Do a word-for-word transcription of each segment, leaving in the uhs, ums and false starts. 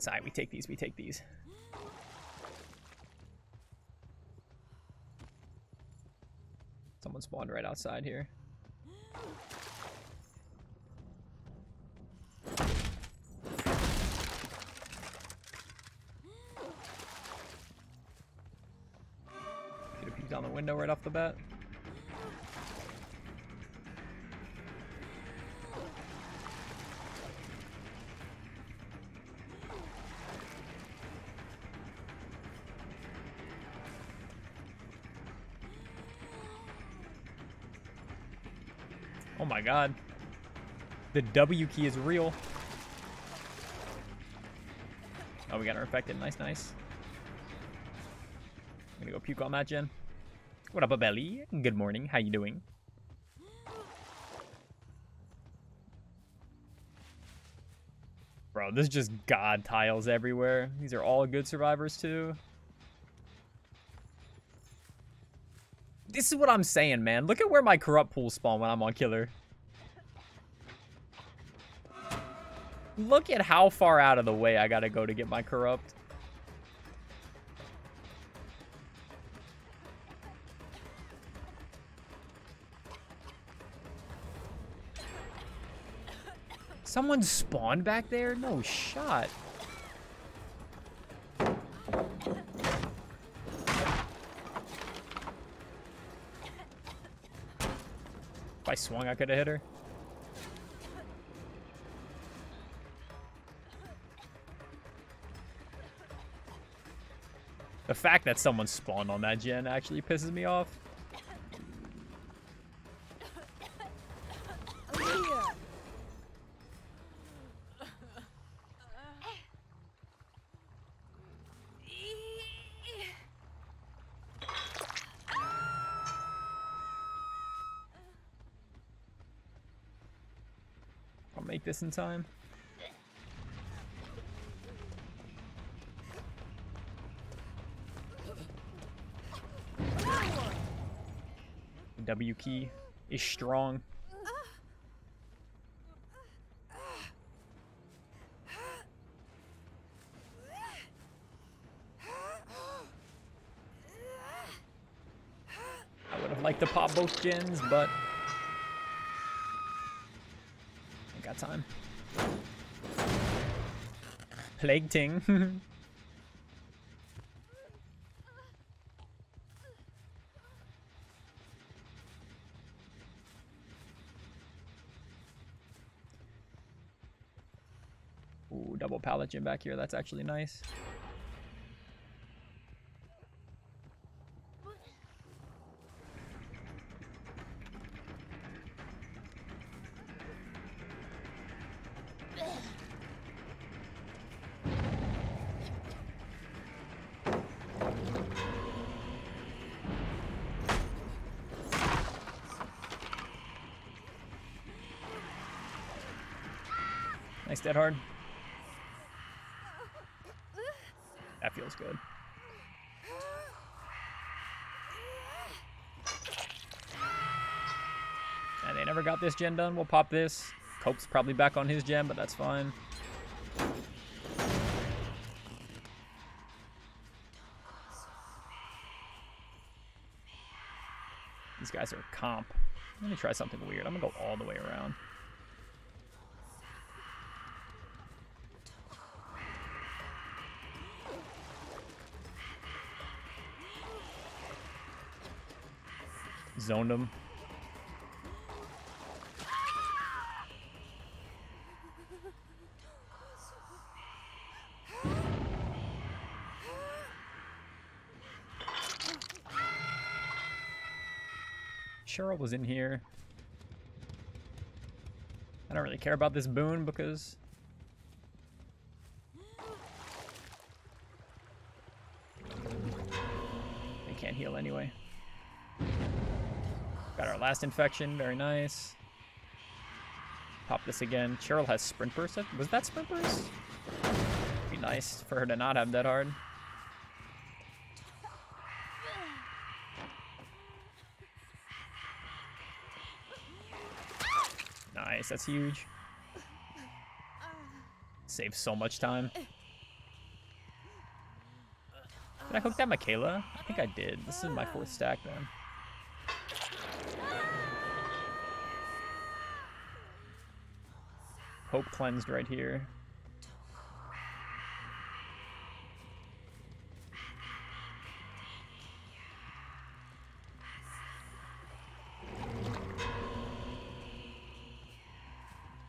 Sorry, we take these, we take these. Someone spawned right outside here. Get a peek down the window right off the bat. Oh my god. The W key is real. Oh, we got her infected. Nice, nice. I'm gonna go puke on that, Jen. What up, Abelli? Good morning. How you doing? Bro, there's just god tiles everywhere. These are all good survivors, too. This is what I'm saying, man. Look at where my corrupt pools spawn when I'm on killer. Look at how far out of the way I gotta go to get my corrupt. Someone spawned back there? No shot. If I swung, I could have hit her. The fact that someone spawned on that gen actually pisses me off. Make this in time. The W key is strong. I would have liked to pop both gens, but time. Plague ting. Ooh, double pallet gym back here. That's actually nice. Nice Dead Hard. That feels good. And they never got this gen done. We'll pop this. Cope's probably back on his gen, but that's fine. These guys are comp. Let me try something weird. I'm gonna go all the way around. Zoned him. Cheryl was in here. I don't really care about this boon because they can't heal anyway. Got our last infection. Very nice. Pop this again. Cheryl has Sprint Burst. Was that Sprint Burst? Be nice for her to not have that hard. Nice. That's huge. Saves so much time. Did I hook that Mikayla? I think I did. This is my fourth stack, man. Hope cleansed right here.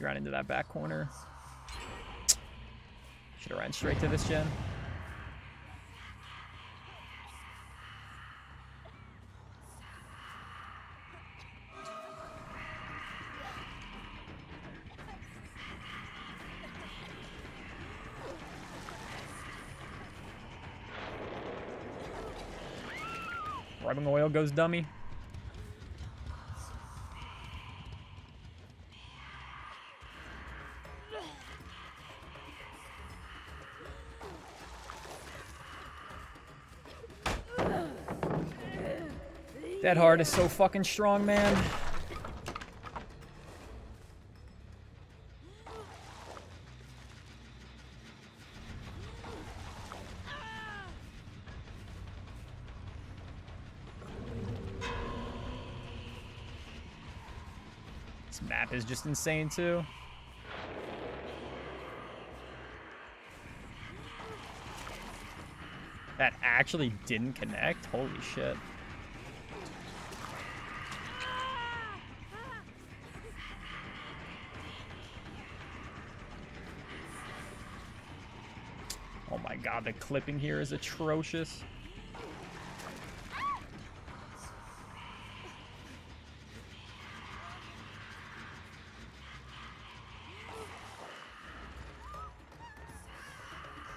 You ran into that back corner. Should have ran straight to this gen. Rubbing oil goes dummy. Dead Hard is so fucking strong, man. This map is just insane, too. That actually didn't connect? Holy shit. God, the clipping here is atrocious.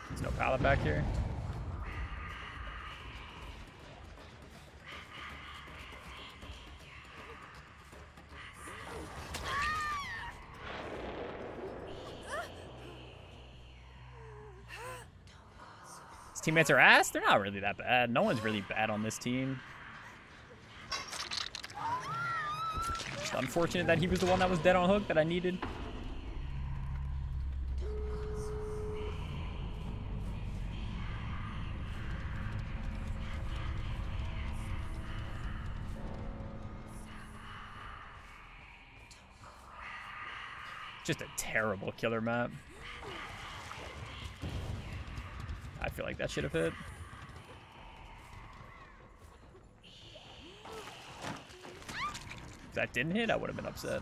There's no pallet back here. Teammates are ass? They're not really that bad. No one's really bad on this team. It's unfortunate that he was the one that was dead on hook that I needed. Just a terrible killer map. I feel like that should have hit. If that didn't hit, I would have been upset.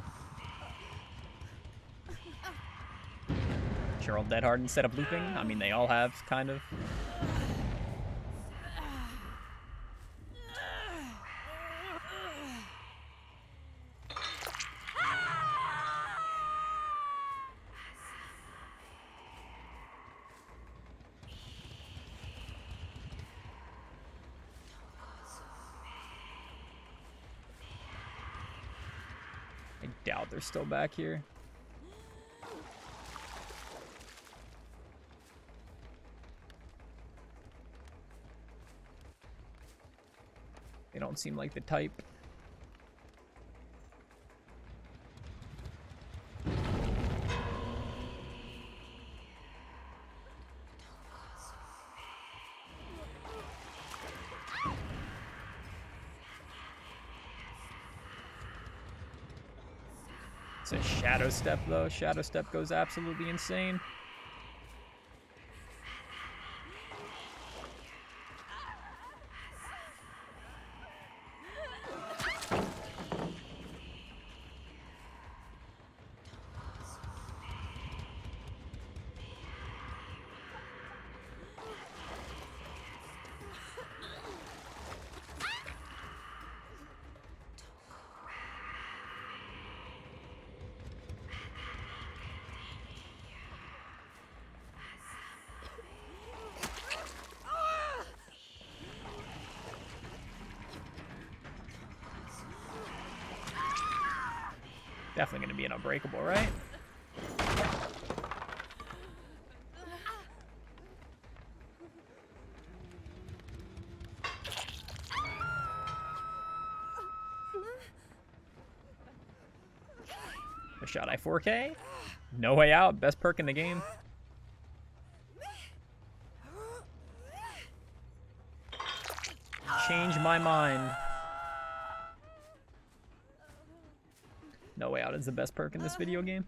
Cheryl Dead Hard instead of looping. I mean, they all have, kind of. Doubt they're still back here. They don't seem like the type. It's a Shadow Step, though. Shadow Step goes absolutely insane. Definitely gonna be an Unbreakable, right? A shot I four K? No Way Out, best perk in the game. change my mind. No Way Out is the best perk in this video game.